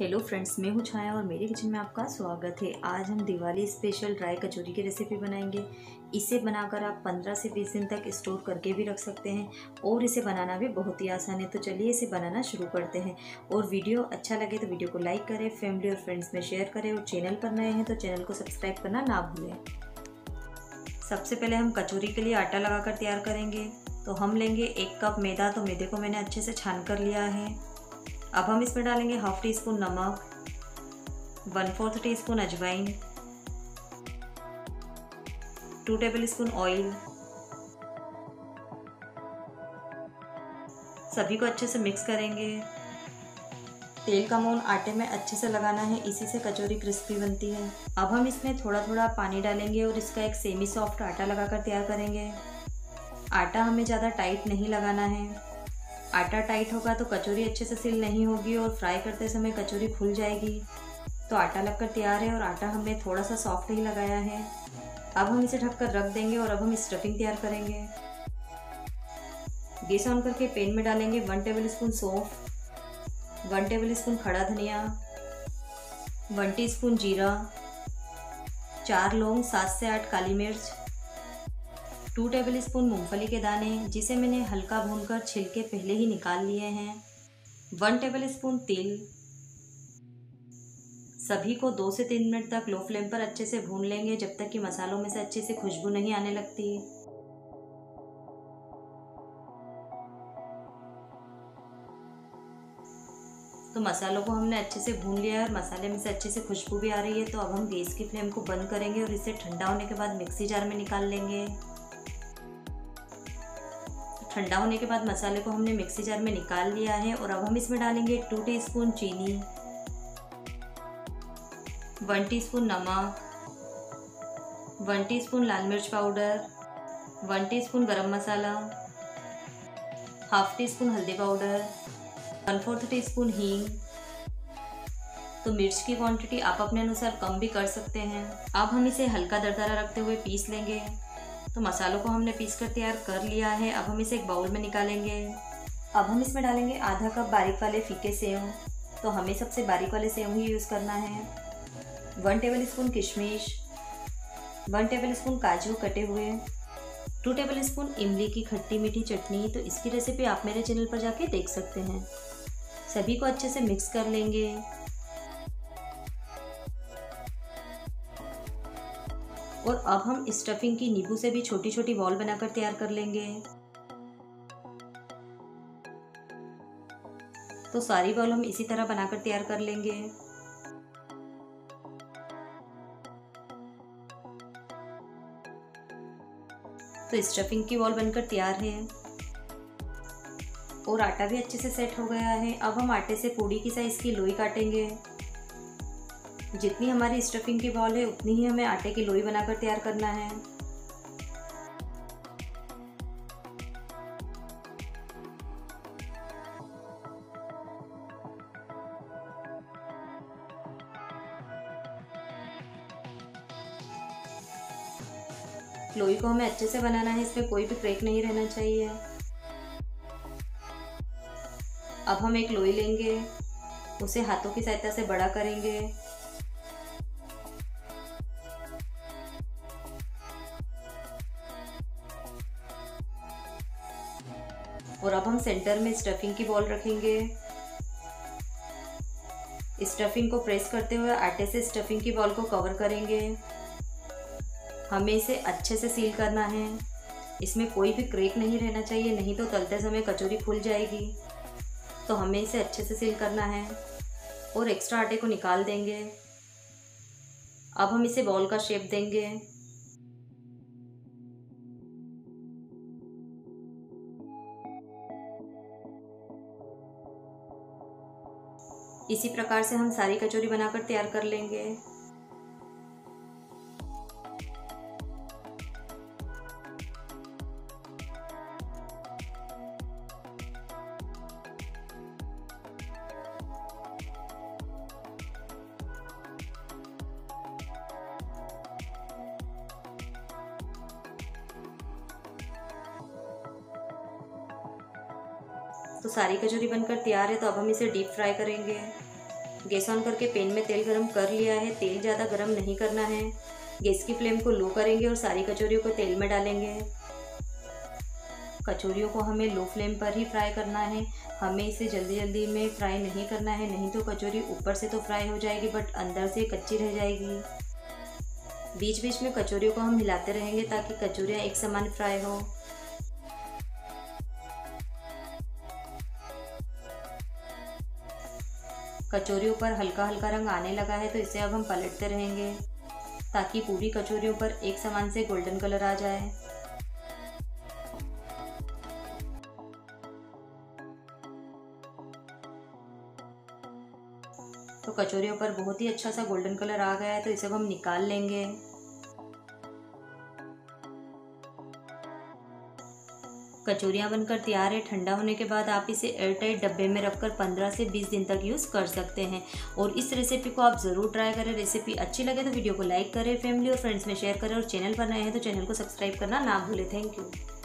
Hello friends, मैं हूँ छाया और मेरे किचन में आपका स्वागत है। आज हम दिवाली स्पेशल ड्राई कचौरी की रेसिपी बनाएंगे। इसे बनाकर आप 15 से 20 दिन तक स्टोर करके भी रख सकते हैं और इसे बनाना भी बहुत ही आसान है। तो चलिए इसे बनाना शुरू करते हैं। और वीडियो अच्छा लगे तो वीडियो को लाइक करें, फैमिली और फ्रेंड्स में शेयर करें और चैनल पर नए हैं तो चैनल को सब्सक्राइब करना ना भूलें। सबसे पहले हम कचौरी के लिए आटा लगाकर तैयार करेंगे। तो हम लेंगे 1 कप मैदा। तो मैदे को मैंने अच्छे से छान कर लिया है। अब हम इसमें डालेंगे 1/2 टीस्पून नमक, 1/4 टीस्पून अजवाइन, 2 टेबलस्पून ऑयल। सभी को अच्छे से मिक्स करेंगे। तेल का मोन आटे में अच्छे से लगाना है, इसी से कचौरी क्रिस्पी बनती है। अब हम इसमें थोड़ा थोड़ा पानी डालेंगे और इसका एक सेमी सॉफ्ट आटा लगाकर तैयार करेंगे। आटा हमें ज़्यादा टाइट नहीं लगाना है। आटा टाइट होगा तो कचौरी अच्छे से सील नहीं होगी और फ्राई करते समय कचौरी खुल जाएगी। तो आटा लगकर तैयार है और आटा हमने थोड़ा सा सॉफ्ट ही लगाया है। अब हम इसे ढककर रख देंगे और अब हम स्टफिंग तैयार करेंगे। गैस ऑन करके पैन में डालेंगे 1 टेबलस्पून सौंफ, 1 टेबलस्पून खड़ा धनिया, 1 टीस्पून जीरा, 4 लौंग, 7 से 8 काली मिर्च, 2 टेबलस्पून मूंगफली के दाने जिसे मैंने हल्का भूनकर छिलके पहले ही निकाल लिए हैं, 1 टेबलस्पून तिल। सभी को 2 से 3 मिनट तक लो फ्लेम पर अच्छे से भून लेंगे जब तक कि मसालों में से अच्छे से खुशबू नहीं आने लगती। तो मसालों को हमने अच्छे से भून लिया है और मसाले में से अच्छे से खुशबू भी आ रही है। तो अब हम गैस की फ्लेम को बंद करेंगे और इसे ठंडा होने के बाद मिक्सी जार में निकाल लेंगे। ठंडा होने के बाद मसाले को हमने मिक्सी जार में निकाल लिया है और अब हम इसमें डालेंगे 2 टीस्पून चीनी, 1 टीस्पून नमक, 1 टीस्पून लाल मिर्च powder, 1 teaspoon garam masala, 1/2 teaspoon हल्दी पाउडर, 1/4 टीस्पून हींग। तो मिर्च की क्वांटिटी आप अपने अनुसार कम भी कर सकते हैं। अब हम इसे हल्का दरदरा रखते हुए पीस लेंगे। तो मसालों को हमने पीस कर तैयार कर लिया है। अब हम इसे एक बाउल में निकालेंगे। अब हम इसमें डालेंगे 1/2 कप बारीक वाले फीके सेव। तो हमें सबसे बारीक वाले सेव ही यूज़ करना है। 1 टेबलस्पून किशमिश, 1 टेबलस्पून काजू कटे हुए, 2 टेबलस्पून इमली की खट्टी मीठी चटनी। तो इसकी रेसिपी आप मेरे चैनल पर जाके देख सकते हैं। सभी को अच्छे से मिक्स कर लेंगे। और अब हम स्टफिंग की नींबू से भी छोटी छोटी बॉल बनाकर तैयार कर लेंगे। तो सारी बॉल हम इसी तरह बनाकर तैयार कर लेंगे। तो स्टफिंग की बॉल बनकर तैयार है और आटा भी अच्छे से सेट हो गया है। अब हम आटे से पूड़ी की साइज की लोई काटेंगे। जितनी हमारी स्टफिंग की बॉल है उतनी ही हमें आटे की लोई बनाकर तैयार करना है। लोई को हमें अच्छे से बनाना है, इसमें कोई भी क्रैक नहीं रहना चाहिए। अब हम एक लोई लेंगे, उसे हाथों की सहायता से बड़ा करेंगे। और अब हम सेंटर में स्टफिंग की बॉल रखेंगे। स्टफिंग को प्रेस करते हुए आटे से स्टफिंग की बॉल को कवर करेंगे। हमें इसे अच्छे से सील करना है। इसमें कोई भी क्रैक नहीं रहना चाहिए, नहीं तो तलते समय कचौरी खुल जाएगी। तो हमें इसे अच्छे से सील करना है और एक्स्ट्रा आटे को निकाल देंगे। अब हम इसे बॉल का शेप देंगे। इसी प्रकार से हम सारी कचौरी बनाकर तैयार कर लेंगे। तो सारी कचौरी बनकर तैयार है। तो अब हम इसे डीप फ्राई करेंगे। गैस ऑन करके पैन में तेल गरम कर लिया है। तेल ज़्यादा गरम नहीं करना है। गैस की फ्लेम को लो करेंगे और सारी कचौरियों को तेल में डालेंगे। कचौरियों को हमें लो फ्लेम पर ही फ्राई करना है। हमें इसे जल्दी जल्दी में फ्राई नहीं करना है, नहीं तो कचौरी ऊपर से तो फ्राई हो जाएगी बट अंदर से कच्ची रह जाएगी। बीच बीच में कचौरियों को हम हिलाते रहेंगे ताकि कचौरियाँ एक समान फ्राई हो। कचौरियों पर हल्का हल्का रंग आने लगा है तो इसे अब हम पलटते रहेंगे ताकि पूरी कचौरियों पर एक समान से गोल्डन कलर आ जाए। तो कचौरियों पर बहुत ही अच्छा सा गोल्डन कलर आ गया है तो इसे अब हम निकाल लेंगे। कचौरियाँ बनकर तैयार है। ठंडा होने के बाद आप इसे एयरटाइट डब्बे में रखकर 15 से 20 दिन तक यूज़ कर सकते हैं। और इस रेसिपी को आप ज़रूर ट्राई करें। रेसिपी अच्छी लगे तो वीडियो को लाइक करें, फैमिली और फ्रेंड्स में शेयर करें और चैनल पर नए हैं तो चैनल को सब्सक्राइब करना ना भूलें। Thank you.